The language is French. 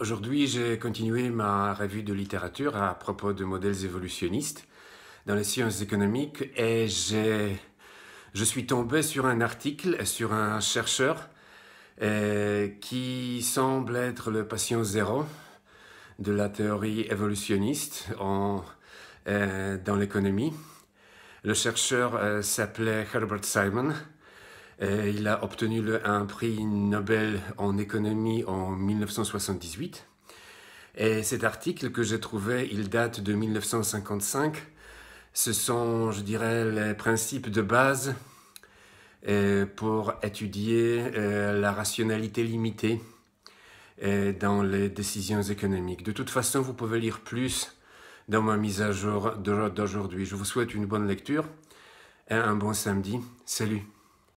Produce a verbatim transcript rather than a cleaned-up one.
Aujourd'hui, j'ai continué ma revue de littérature à propos de modèles évolutionnistes dans les sciences économiques et je suis tombé sur un article sur un chercheur euh, qui semble être le patient zéro de la théorie évolutionniste en, euh, dans l'économie. Le chercheur euh, s'appelait Herbert Simon. Et il a obtenu le, un prix Nobel en économie en mille neuf cent soixante-dix-huit. Et cet article que j'ai trouvé, il date de mille neuf cent cinquante-cinq. Ce sont, je dirais, les principes de base eh, pour étudier eh, la rationalité limitée eh, dans les décisions économiques. De toute façon, vous pouvez lire plus dans ma mise à jour d'aujourd'hui. Je vous souhaite une bonne lecture et un bon samedi. Salut!